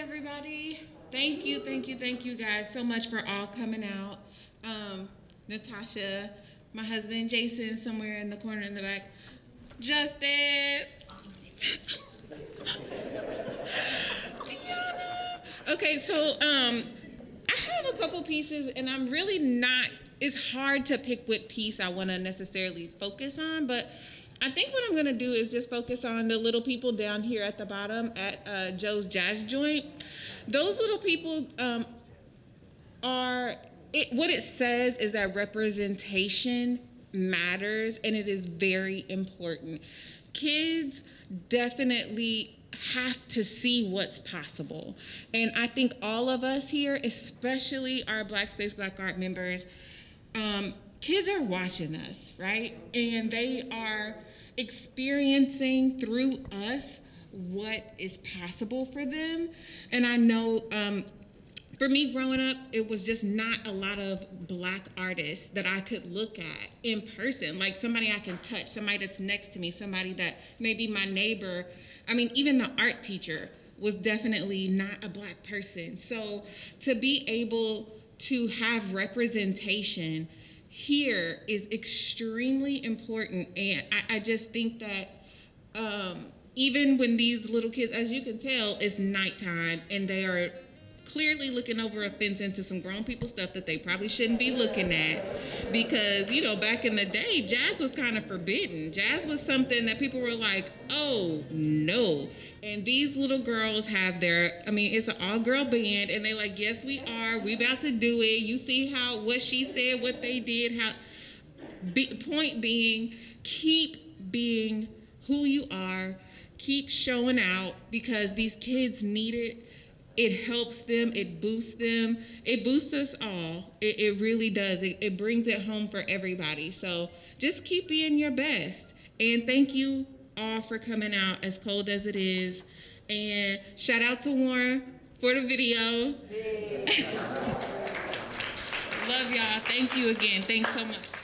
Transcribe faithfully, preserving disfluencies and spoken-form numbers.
everybody. Thank you, thank you, thank you guys so much for all coming out. Um, Natasha, my husband, Jason, somewhere in the corner in the back. Justice. Diana. Okay, so um, I have a couple pieces, and I'm really not, it's hard to pick what piece I want to necessarily focus on, but I think what I'm going to do is just focus on the little people down here at the bottom at uh, Joe's Jazz Joint. Those little people um, are, it, what it says is that representation matters, and it is very important. Kids definitely have to see what's possible. And I think all of us here, especially our Black Space Black Art members, um, kids are watching us, right? And they are experiencing through us what is possible for them. And I know um, for me growing up, it was just not a lot of Black artists that I could look at in person, like somebody I can touch, somebody that's next to me, somebody that maybe my neighbor. I mean, even the art teacher was definitely not a Black person. So to be able to have representation here is extremely important, and I, I just think that um, even when these little kids, as you can tell, it's nighttime and they are clearly looking over a fence into some grown people stuff that they probably shouldn't be looking at, because, you know, back in the day, jazz was kind of forbidden. Jazz was something that people were like, oh no. And these little girls have their, I mean, it's an all-girl band, and they like, yes, we are. We about to do it. You see how, what she said, what they did, how, the point being, keep being who you are. Keep showing out, because these kids need it. It helps them. It boosts them. It boosts us all. It, it really does. It, it brings it home for everybody. So just keep being your best. And thank you all for coming out, as cold as it is. And shout out to Warren for the video. Love y'all. Thank you again. Thanks so much.